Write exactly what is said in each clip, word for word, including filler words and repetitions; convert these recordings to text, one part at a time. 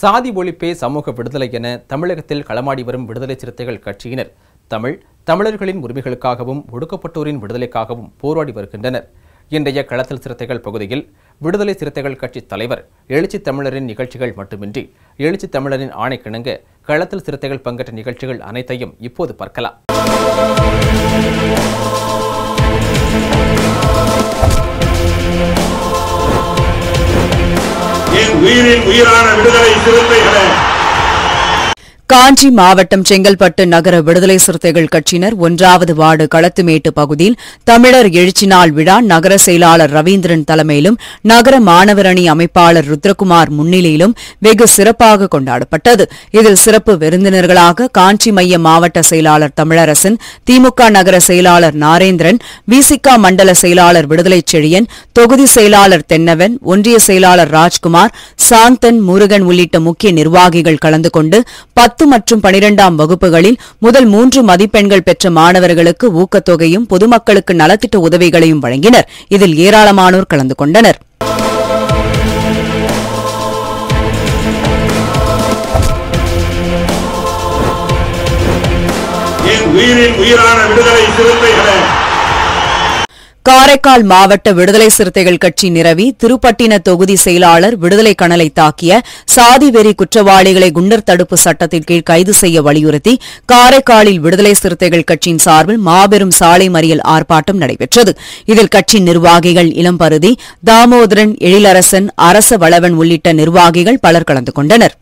சாதி ஒழிப்பே சமூக விடுதலை என தமிழகத்தில் களமாடி வரும் விடுதலை சிறுத்தைகள் கட்சியினர் தமிழ் தமிழர்களின் உரிமைகளுக்காகவும் ஒடுக்கப்பட்டோரின் விடுதலைக்காகவும் போராடி வருகின்றனர். இன்றைய களத்தல் சிறுத்தைகள் பகுதியில் விடுதலை சிறுத்தைகள் கட்சி தலைவர் எழுச்சி தமிழரின் நிகழ்ச்சிகள் மட்டுமின்றி எழுச்சி தமிழரின் ஆணைக்கிணங்க களத்தல் சிறுத்தைகள் பங்கேற்ற நிகழ்ச்சிகள் அனைத்தையும் இப்போது பார்க்கலாம். காஞ்சி மாவட்டம் செங்கல்பட்டு நகர விடுதலை சிறுத்தைகள் கட்சியினர் ஒன்றாவது வார்டு களத்துமேட்டு பகுதியில் தமிழர் எழுச்சி நாள் விழா நகர செயலாளர் ரவீந்திரன் தலைமையிலும் நகர மாணவரணி அமைப்பாளர் ருத்ரகுமார் முன்னிலையிலும் வெகு சிறப்பாக கொண்டாடப்பட்டது. இதில் சிறப்பு விருந்தினர்களாக காஞ்சி மைய மாவட்ட செயலாளர் தமிழரசன், திமுக நகர செயலாளர் நாரேந்திரன், விசிகா மண்டல செயலாளர் விடுதலை செழியன், தொகுதி செயலாளர் தென்னவன், ஒன்றிய செயலாளர் ராஜ்குமார், சாந்தன், முருகன் உள்ளிட்ட முக்கிய நிர்வாகிகள் கலந்து கொண்டு பத்து மற்றும் பனிரெண்டாம் வகுப்புகளில் முதல் மூன்று மதிப்பெண்கள் பெற்ற மாணவர்களுக்கு ஊக்கத்தொகையும் பொதுமக்களுக்கு நலத்திட்ட உதவிகளையும் வழங்கினர். இதில் ஏராளமானோர் கலந்து கொண்டனர். காரைக்கால் மாவட்ட விடுதலை சிறுத்தைகள் கட்சி நிரவி திருப்பட்டின தொகுதி செயலாளர் விடுதலை கனலை தாக்கிய சாதி வெறி குற்றவாளிகளை குண்டர் தடுப்பு சட்டத்தின் கீழ் கைது செய்ய வலியுறுத்தி காரைக்காலில் விடுதலை சிறுத்தைகள் கட்சியின் சார்பில் மாபெரும் சாலை மறியல் ஆர்ப்பாட்டம் நடைபெற்றது. இதில் கட்சி நிர்வாகிகள் இளம்பருதி, தாமோதரன், எழிலரசன், அரச வளவன் உள்ளிட்ட நிர்வாகிகள் பலர் கலந்து கொண்டனர்.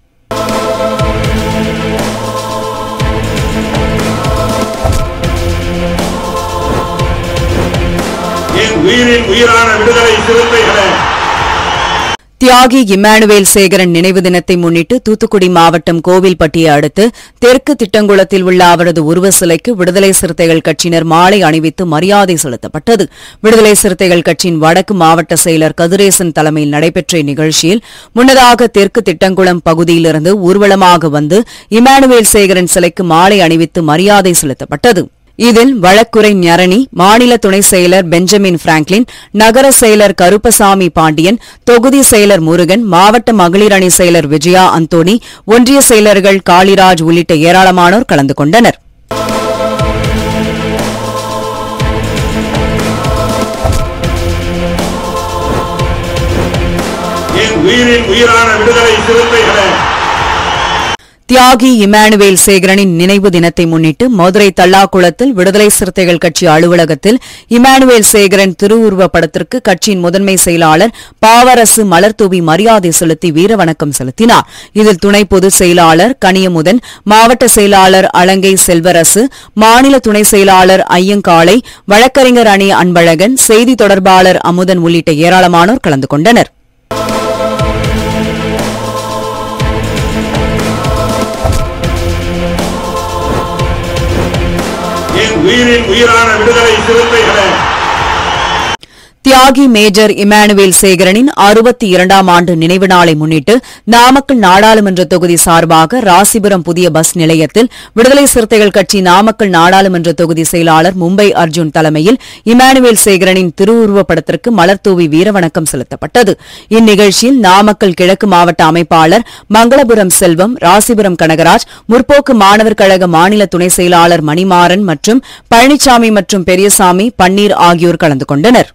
தியாகி இம்மானுவேல் சேகரன் நினைவு தினத்தை முன்னிட்டு தூத்துக்குடி மாவட்டம் கோவில்பட்டியை அடுத்து தெற்கு திட்டங்குளத்தில் உள்ள அவரது உருவ சிலைக்கு விடுதலை சிறுத்தைகள் கட்சியினர் மாலை அணிவித்து மரியாதை செலுத்தப்பட்டது. விடுதலை சிறுத்தைகள் கட்சியின் வடக்கு மாவட்ட செயலர் கதிரேசன் தலைமையில் நடைபெற்ற நிகழ்ச்சியில் முன்னதாக தெற்கு திட்டங்குளம் பகுதியிலிருந்து ஊர்வலமாக வந்து இம்மானுவேல் சேகரன் சிலைக்கு மாலை அணிவித்து மரியாதை செலுத்தப்பட்டது. இதில் வழக்குரை ஞரணி, மாநில துணை செயலர் பெஞ்சமின் பிராங்க்லின், நகர செயலர் கருப்பசாமி பாண்டியன், தொகுதி செயலர் முருகன், மாவட்ட மகளிர் அணி செயலர் விஜயா அந்தோணி, ஒன்றிய செயலர்கள் காளிராஜ் உள்ளிட்ட ஏராளமானோர் கலந்து கொண்டனர். தியாகி இம்மானுவேல் சேகரனின் நினைவு தினத்தை முன்னிட்டு மதுரை தல்லாக்குளத்தில் விடுதலை சிறுத்தைகள் கட்சி அலுவலகத்தில் இம்மானுவேல் சேகரன் திருவுருவ படத்திற்கு கட்சியின் முதன்மை செயலாளர் பாவரசு மலர்தூவி மரியாதை செலுத்தி வீரவணக்கம் செலுத்தினார். இதில் துணை பொதுச் செயலாளர் கனியமுதன், மாவட்ட செயலாளர் அலங்கை செல்வரசு, மாநில துணை செயலாளர் ஐயங்காளை, வழக்கறிஞர் அணி அன்பழகன், செய்தி தொடர்பாளர் அமுதன் உள்ளிட்ட ஏராளமானோர் கலந்து கொண்டனர். தியாகி மேஜர் இம்மானுவேல் சேகரனின் அறுபத்தி இரண்டாம் ஆண்டு நினைவு நாளை முன்னிட்டு நாமக்கல் நாடாளுமன்ற தொகுதி சார்பாக ராசிபுரம் புதிய பஸ் நிலையத்தில் விடுதலை சிறுத்தைகள் கட்சி நாமக்கல் நாடாளுமன்ற தொகுதி செயலாளர் மும்பை அர்ஜுன் தலைமையில் இம்மானுவேல் சேகரனின் திருவுருவ படத்திற்கு மலர்தூவி வீரவணக்கம் செலுத்தப்பட்டது. இந்நிகழ்ச்சியில் நாமக்கல் கிழக்கு மாவட்ட அமைப்பாளர் மங்களபுரம் செல்வம், ராசிபுரம் கனகராஜ், முற்போக்கு மாணவர் கழக மாநில துணை செயலாளர் மணிமாறன் மற்றும் பழனிசாமி மற்றும் பெரியசாமி, பன்னீர் ஆகியோர் கலந்து கொண்டனர்.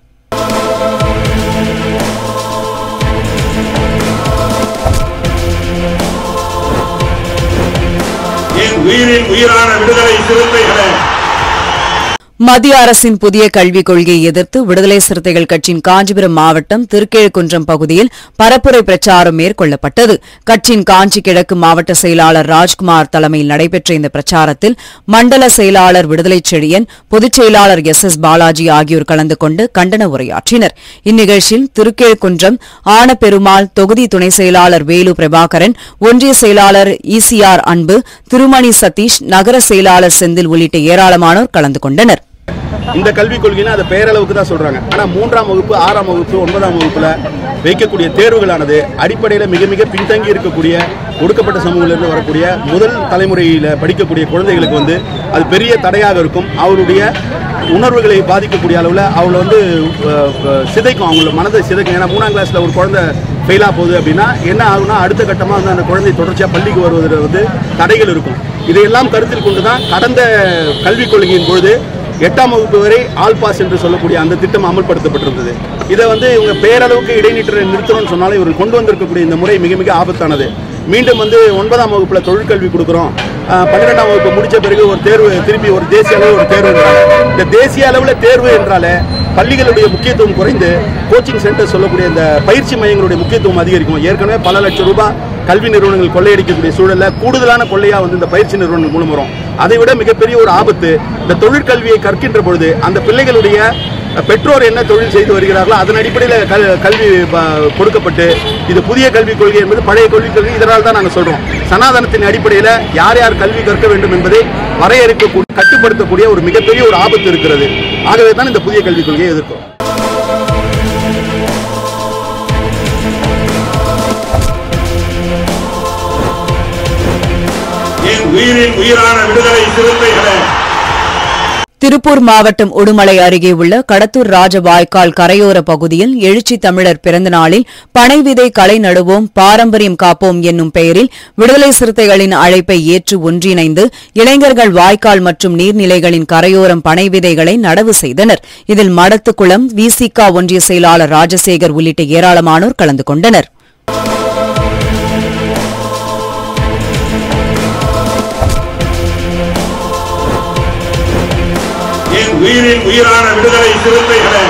மத்திய அரசின் புதிய கல்விக் கொள்கையை எதிர்த்து விடுதலை சிறுத்தைகள் கட்சியின் காஞ்சிபுரம் மாவட்டம் திருக்கேழ்குன்றம் பகுதியில் பரப்புரை பிரச்சாரம் மேற்கொள்ளப்பட்டது. கட்சியின் காஞ்சி கிழக்கு மாவட்ட செயலாளர் ராஜ்குமார் தலைமையில் நடைபெற்ற இந்த பிரச்சாரத்தில் மண்டல செயலாளர் விடுதலை செழியன், பொதுச் செயலாளர் எஸ் எஸ் பாலாஜி ஆகியோர் கலந்து கொண்டு கண்டன உரையாற்றினர். இந்நிகழ்ச்சியில் திருக்கேழ்குன்றம் ஆனபெருமாள் தொகுதி துணை செயலாளர் வேலு பிரபாகரன், ஒன்றிய செயலாளர் இசிஆர் அன்பு, திருமணி சதீஷ், நகர செயலாளர் செந்தில் உள்ளிட்ட ஏராளமானோர் கலந்து கொண்டனர். இந்த கல்விக் கொள்கையில அதை பேரளவுக்கு தான் சொல்றாங்க. ஆனா மூன்றாம் வகுப்பு, ஆறாம் வகுப்பு, ஒன்பதாம் வகுப்புல வைக்கக்கூடிய தேர்வுகளானது அடிப்படையில் மிக மிக பின்தங்கி இருக்கக்கூடிய ஒடுக்கப்பட்ட சமூகத்திலிருந்து வரக்கூடிய முதல் தலைமுறையில படிக்கக்கூடிய குழந்தைகளுக்கு வந்து அது பெரிய தடையாக இருக்கும். அவருடைய உணர்வுகளை பாதிக்கக்கூடிய அளவில் அவளை வந்து சிதைக்கும், அவங்களோட மனதை சிதைக்கும். ஏன்னா மூணாம் கிளாஸில் ஒரு குழந்தை ஃபெயிலாக போகுது அப்படின்னா என்ன ஆகுனா அடுத்த கட்டமாக வந்து அந்த குழந்தை தொடர்ச்சியாக பள்ளிக்கு வருவதில் வந்து தடைகள் இருக்கும். இதையெல்லாம் கருத்தில் கொண்டு தான் கடந்த கல்விக் கொள்கையின் பொழுது எட்டாம் வகுப்பு வரை ஆல்பாஸ் என்று சொல்லக்கூடிய அந்த திட்டம் அமல்படுத்தப்பட்டிருந்தது. இதை வந்து இவங்க பேரளவுக்கு இடைநீற்ற நிறுத்தணும்னு சொன்னாலும் இவர்கள் கொண்டு வந்திருக்கக்கூடிய இந்த முறை மிக மிக ஆபத்தானது. மீண்டும் வந்து ஒன்பதாம் வகுப்பில் தொழிற்கல்வி கொடுக்குறோம், பன்னிரெண்டாம் வகுப்பு முடித்த பிறகு ஒரு தேர்வு, திரும்பி ஒரு தேசிய அளவில் ஒரு தேர்வு. இந்த தேசிய அளவில் தேர்வு என்றாலே பள்ளிகளுடைய முக்கியத்துவம் குறைந்து கோச்சிங் சென்டர் சொல்லக்கூடிய இந்த பயிற்சி மையங்களுடைய முக்கியத்துவம் அதிகரிக்கும். ஏற்கனவே பல லட்சம் ரூபாய் கல்வி நிறுவனங்கள் கொள்ளையடிக்கக்கூடிய சூழலில் கூடுதலான கொள்ளையாக வந்து இந்த பயிற்சி நிறுவனங்கள் மூலம் வரும். அதை விட மிகப்பெரிய ஒரு ஆபத்து இந்த தொழிற்கல்வியை கற்கின்ற பொழுது அந்த பிள்ளைகளுடைய பெற்றோர் என்ன தொழில் செய்து வருகிறார்களோ அதன் அடிப்படையில் கல் கல்வி கொடுக்கப்பட்டு இது புதிய கல்விக் கொள்கை என்பது பழைய கல்விக் கொள்கை. இதனால் தான் நாங்கள் சொல்கிறோம், சனாதனத்தின் அடிப்படையில் யார் யார் கல்வி கற்க வேண்டும் என்பதை வரையறுக்கக்கூடிய, கட்டுப்படுத்தக்கூடிய ஒரு மிகப்பெரிய ஒரு ஆபத்து இருக்கிறது. ஆகவே தான் இந்த புதிய கல்விக் கொள்கையை எதிர்க்கிறோம். உயிரின் உயிரான விடுதலை சிறுத்தைகளே! திருப்பூர் மாவட்டம் உடுமலை அருகே உள்ள கடத்தூர் ராஜவாய்க்கால் கரையோர பகுதியில் எழுச்சி தமிழர் பிறந்த நாளில் பனை விதை களை நடுவோம், பாரம்பரியம் காப்போம் என்னும் பெயரில் விடுதலை சிறுத்தைகளின் அழைப்பை ஏற்று ஒன்றிணைந்து இளைஞர்கள் வாய்க்கால் மற்றும் நீர்நிலைகளின் கரையோரம் பனை விதைகளை நடவு செய்தனர். இதில் மடத்துக்குளம் விசிகா ஒன்றிய செயலாளர் ராஜசேகர் உள்ளிட்ட ஏராளமானோர் கலந்து கொண்டனர். உயிரின் உயிரான விடுதலை சிறுத்தைகளே!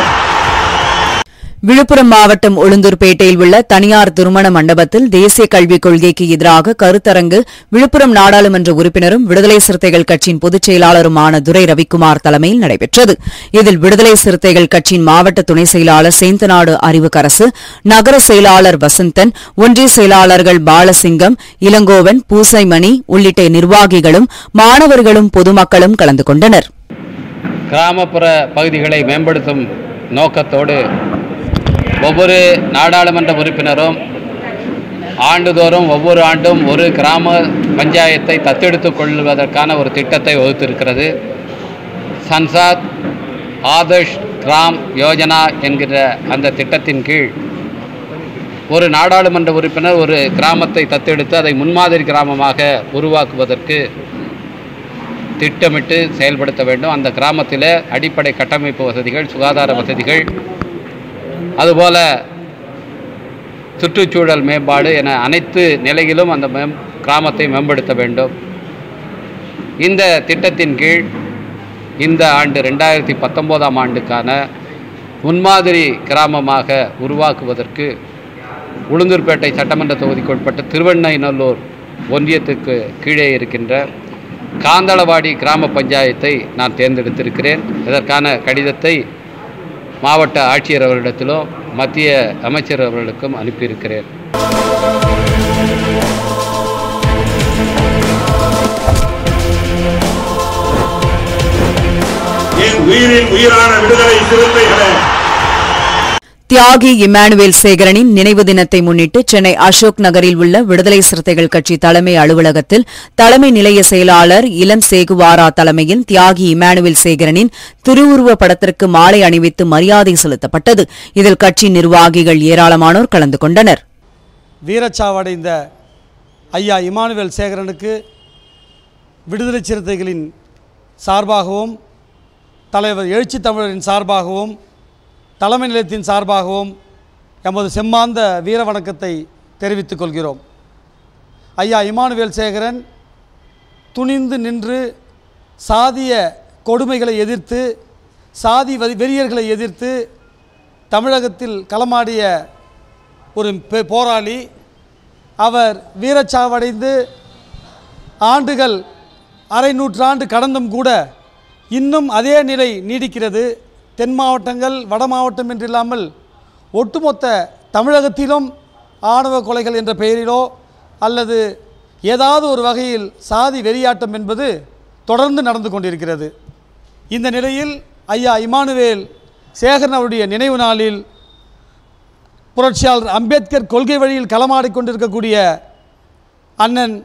விழுப்புரம் மாவட்டம் உளுந்தூர்பேட்டையில் உள்ள தனியார் திருமண மண்டபத்தில் தேசிய கல்விக் கொள்கைக்கு எதிராக கருத்தரங்கு விழுப்புரம் நாடாளுமன்ற உறுப்பினரும் விடுதலை சிறுத்தைகள் கட்சியின் பொதுச் செயலாளருமான துரை ரவிக்குமார் தலைமையில் நடைபெற்றது. இதில் விடுதலை சிறுத்தைகள் கட்சியின் மாவட்ட துணை செயலாளர் சேந்தநாடு அறிவுக்கரசு, நகர செயலாளர் வசந்தன், ஒன்றிய செயலாளர்கள் பாலசிங்கம், இளங்கோவன், பூசைமணி உள்ளிட்ட நிர்வாகிகளும் மாணவர்களும் பொதுமக்களும் கலந்து கொண்டனர். கிராமப்புற பகுதிகளை மேம்படுத்தும் நோக்கத்தோடு ஒவ்வொரு நாடாளுமன்ற உறுப்பினரும் ஆண்டுதோறும் ஒவ்வொரு ஆண்டும் ஒரு கிராம பஞ்சாயத்தை தத்தெடுத்து கொள்வதற்கான ஒரு திட்டத்தை வகுத்திருக்கிறது. சன்சாத் ஆதர்ஷ் கிராம் யோஜனா என்கிற அந்த திட்டத்தின் கீழ் ஒரு நாடாளுமன்ற உறுப்பினர் ஒரு கிராமத்தை தத்தெடுத்து அதை முன்மாதிரி கிராமமாக உருவாக்குவதற்கு திட்டமிட்டு செயல்படுத்த வேண்டும். அந்த கிராமத்தில் அடிப்படை கட்டமைப்பு வசதிகள், சுகாதார வசதிகள், அதுபோல் சுற்றுச்சூழல் மேம்பாடு என அனைத்து நிலையிலும் அந்த மேம் கிராமத்தை மேம்படுத்த வேண்டும். இந்த திட்டத்தின் கீழ் இந்த ஆண்டு ரெண்டாயிரத்தி பத்தொம்போதாம் ஆண்டுக்கான முன்மாதிரி கிராமமாக உருவாக்குவதற்கு உளுந்தூர்பேட்டை சட்டமன்ற தொகுதிக்குட்பட்ட திருவெண்ணைநல்லூர் ஒன்றியத்துக்கு கீழே இருக்கின்ற காந்தளவாடி கிராம பஞ்சாயத்தை நான் தேர்ந்தெடுத்திருக்கிறேன். இதற்கான கடிதத்தை மாவட்ட ஆட்சியர் அவர்களிடத்திலும் மத்திய அமைச்சர் அவர்களுக்கும் அனுப்பியிருக்கிறேன். உயிரின் உயிரான விடுதலை சிறுத்தைகளே! தியாகி இமானுவேல் சேகரனின் நினைவு தினத்தை முன்னிட்டு சென்னை அசோக் நகரில் உள்ள விடுதலை சிறுத்தைகள் கட்சி தலைமை அலுவலகத்தில் தலைமை நிலைய செயலாளர் இளம் சேகுவாரா தலைமையில் தியாகி இமானுவேல் சேகரனின் திருவுருவப் படத்திற்கு மாலை அணிவித்து மரியாதை செலுத்தப்பட்டது. இதில் கட்சி நிர்வாகிகள் ஏராளமானோர் கலந்து கொண்டனர். வீரச்சாவடைந்த ஐயா இமானுவேல் சேகரனுக்கு விடுதலை சிறுத்தைகளின் சார்பாகவும், தலைவர் எழுச்சி தமிழரின் சார்பாகவும், தலைமை நிலையத்தின் சார்பாகவும் எமது செம்மாந்த வீர வணக்கத்தை தெரிவித்துக் கொள்கிறோம். ஐயா இமானுவேல் சேகரன் துணிந்து நின்று சாதிய கொடுமைகளை எதிர்த்து சாதி வெறியர்களை எதிர்த்து தமிழகத்தில் களமாடிய ஒரு போராளி. அவர் வீரச்சாவடைந்து ஆண்டுகள் அரை நூற்றாண்டு கடந்தும் கூட இன்னும் அதே நிலை நீடிக்கிறது. தென் மாவட்டங்கள் வட மாவட்டம் என்றில்லாமல் ஒட்டுமொத்த தமிழகத்திலும் ஆணவ கொலைகள் என்ற பெயரிலோ அல்லது ஏதாவது ஒரு வகையில் சாதி வெறியாட்டம் என்பது தொடர்ந்து நடந்து கொண்டிருக்கிறது. இந்த நிலையில் ஐயா இமானுவேல் சேகரன் அவருடைய நினைவு நாளில் புரட்சியாளர் அம்பேத்கர் கொள்கை வழியில் களமாடிக்கொண்டிருக்கக்கூடிய அண்ணன்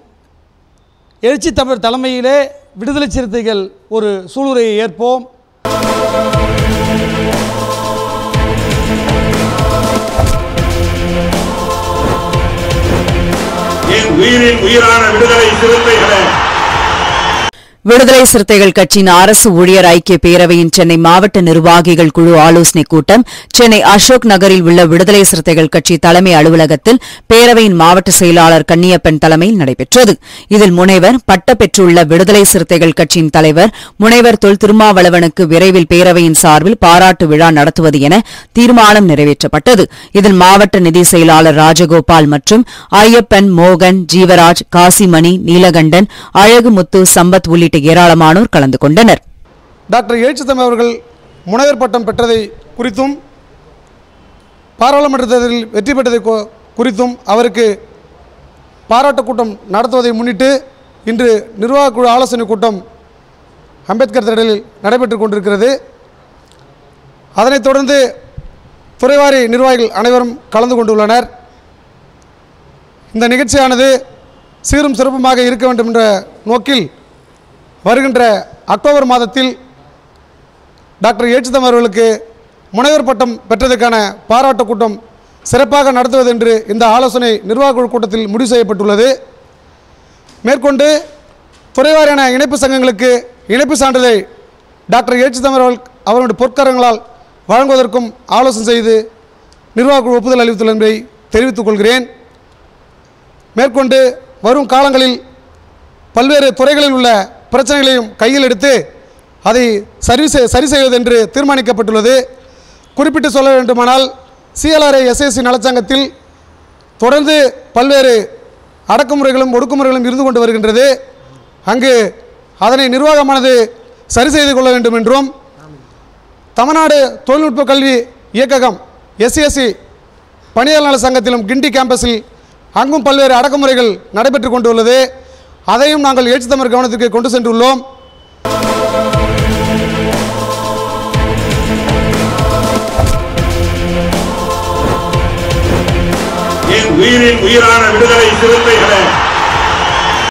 எழுச்சி தமிழர் தலைமையிலே விடுதலை சிறுத்தைகள் ஒரு சூளுரையை ஏற்போம். விடுதலை சிறுத்தைகள் கட்சியின் அரசு ஊழியர் ஐக்கிய பேரவையின் சென்னை மாவட்ட நிர்வாகிகள் குழு ஆலோசனைக் கூட்டம் சென்னை அசோக் நகரில் உள்ள விடுதலை சிறுத்தைகள் கட்சி தலைமை அலுவலகத்தில் பேரவையின் மாவட்ட செயலாளர் கன்னியப்பன் தலைமையில் நடைபெற்றது. இதில் முனைவர் பட்ட பெற்றுள்ள விடுதலை சிறுத்தைகள் கட்சியின் தலைவர் முனைவர் தொல் திருமாவளவனுக்கு விரைவில் பேரவையின் சார்பில் பாராட்டு விழா நடத்துவது என தீர்மானம் நிறைவேற்றப்பட்டது. இதில் மாவட்ட நிதி செயலாளர் ராஜகோபால் மற்றும் ஐயப்பன், மோகன், ஜீவராஜ், காசிமணி, நீலகண்டன், அழகுமுத்து, சம்பத் உள்ளிட்ட ஏராளமானோர் கலந்து கொண்டனர். டாக்டர் எழுச்சி தமிழ் அவர்கள் முனைவர் பட்டம் பெற்றதை குறித்தும் பாராளுமன்ற தேர்தலில் வெற்றி பெற்றதை குறித்தும் அவருக்கு பாராட்டு கூட்டம் நடத்துவதை முன்னிட்டு இன்று நிர்வாகக்குழு ஆலோசனை கூட்டம் அம்பேத்கர் திடலில் நடைபெற்று கொண்டிருக்கிறது. அதனைத் தொடர்ந்து துறைவாரி நிர்வாகிகள் அனைவரும் கலந்து கொண்டுள்ளனர். இந்த நிகழ்ச்சியானது சீரும் சிறப்புமாக இருக்க வேண்டும் என்ற நோக்கில் வருகின்ற அக்டோபர் மாதத்தில் டாக்டர் ஏச்சுதம் அவர்களுக்கு முனைவர் பட்டம் பெற்றதற்கான பாராட்டுக் கூட்டம் சிறப்பாக நடத்துவது என்று இந்த ஆலோசனை நிர்வாகக்குழு கூட்டத்தில் முடிவு செய்யப்பட்டுள்ளது. மேற்கொண்டு துறைவாரியான இணைப்பு சங்கங்களுக்கு இணைப்பு சான்றிதழை டாக்டர் ஏச்சுதம் அவர்கள் அவர்களுடைய பொற்கரங்களால் வழங்குவதற்கும் ஆலோசனை செய்து நிர்வாகக்குழு ஒப்புதல் அளித்துள்ள என்பதை தெரிவித்துக் கொள்கிறேன். மேற்கொண்டு வரும் காலங்களில் பல்வேறு துறைகளில் உள்ள பிரச்சனைகளையும் கையில் எடுத்து அதை சரி சரி செய்வது என்று தீர்மானிக்கப்பட்டுள்ளது. குறிப்பிட்டு சொல்ல வேண்டுமானால் சிஎல்ஆர்ஐ எஸ்ஐசி நலச்சங்கத்தில் தொடர்ந்து பல்வேறு அடக்குமுறைகளும் ஒடுக்குமுறைகளும் இருந்து கொண்டு வருகின்றது. அங்கு அதனை நிர்வாகமானது சரி செய்து கொள்ள வேண்டும் என்றும் தமிழ்நாடு தொழில்நுட்ப கல்வி இயக்ககம் எஸ்சிஎஸ்சி பணியாளர் நல சங்கத்திலும் கிண்டி கேம்பஸில் அங்கும் பல்வேறு அடக்குமுறைகள் நடைபெற்று கொண்டுள்ளது. அதையும் நாங்கள் எழுச்சி தமிழர் கவனத்திற்கு கொண்டு சென்றுள்ளோம். என் உயிரின் உயிரான விடுதலை சிறுத்தைகளே.